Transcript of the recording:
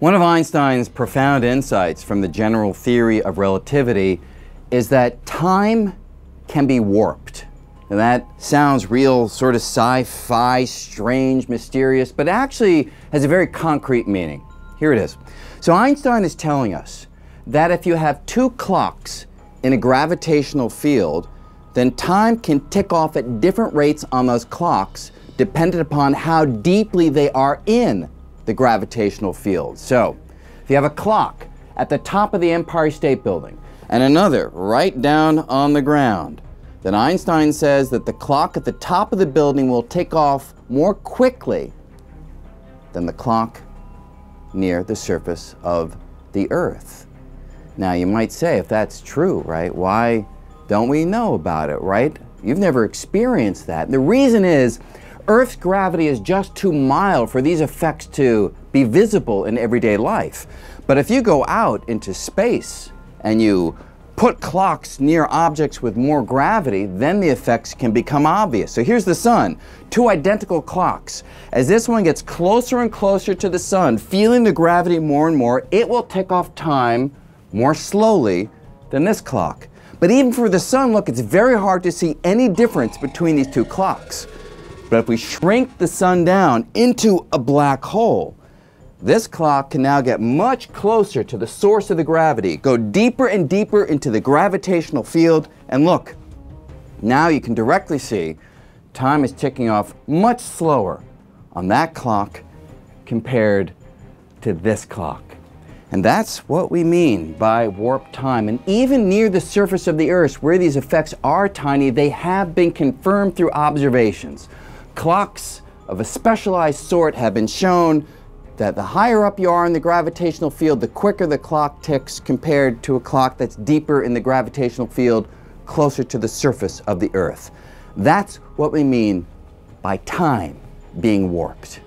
One of Einstein's profound insights from the general theory of relativity is that time can be warped. Now that sounds real sort of sci-fi, strange, mysterious, but actually has a very concrete meaning. Here it is. So Einstein is telling us that if you have two clocks in a gravitational field, then time can tick off at different rates on those clocks dependent upon how deeply they are in the gravitational field. So if you have a clock at the top of the Empire State Building and another right down on the ground, then Einstein says that the clock at the top of the building will tick off more quickly than the clock near the surface of the Earth. Now you might say, if that's true, right, why don't we know about it, right? You've never experienced that. The reason is Earth's gravity is just too mild for these effects to be visible in everyday life. But if you go out into space and you put clocks near objects with more gravity, then the effects can become obvious. So here's the sun, two identical clocks. As this one gets closer and closer to the sun, feeling the gravity more and more, it will tick off time more slowly than this clock. But even for the sun, look, it's very hard to see any difference between these two clocks. But if we shrink the sun down into a black hole, this clock can now get much closer to the source of the gravity, go deeper and deeper into the gravitational field, and look, now you can directly see time is ticking off much slower on that clock compared to this clock. And that's what we mean by warp time. And even near the surface of the Earth, where these effects are tiny, they have been confirmed through observations. Clocks of a specialized sort have been shown that the higher up you are in the gravitational field, the quicker the clock ticks compared to a clock that's deeper in the gravitational field, closer to the surface of the Earth. That's what we mean by time being warped.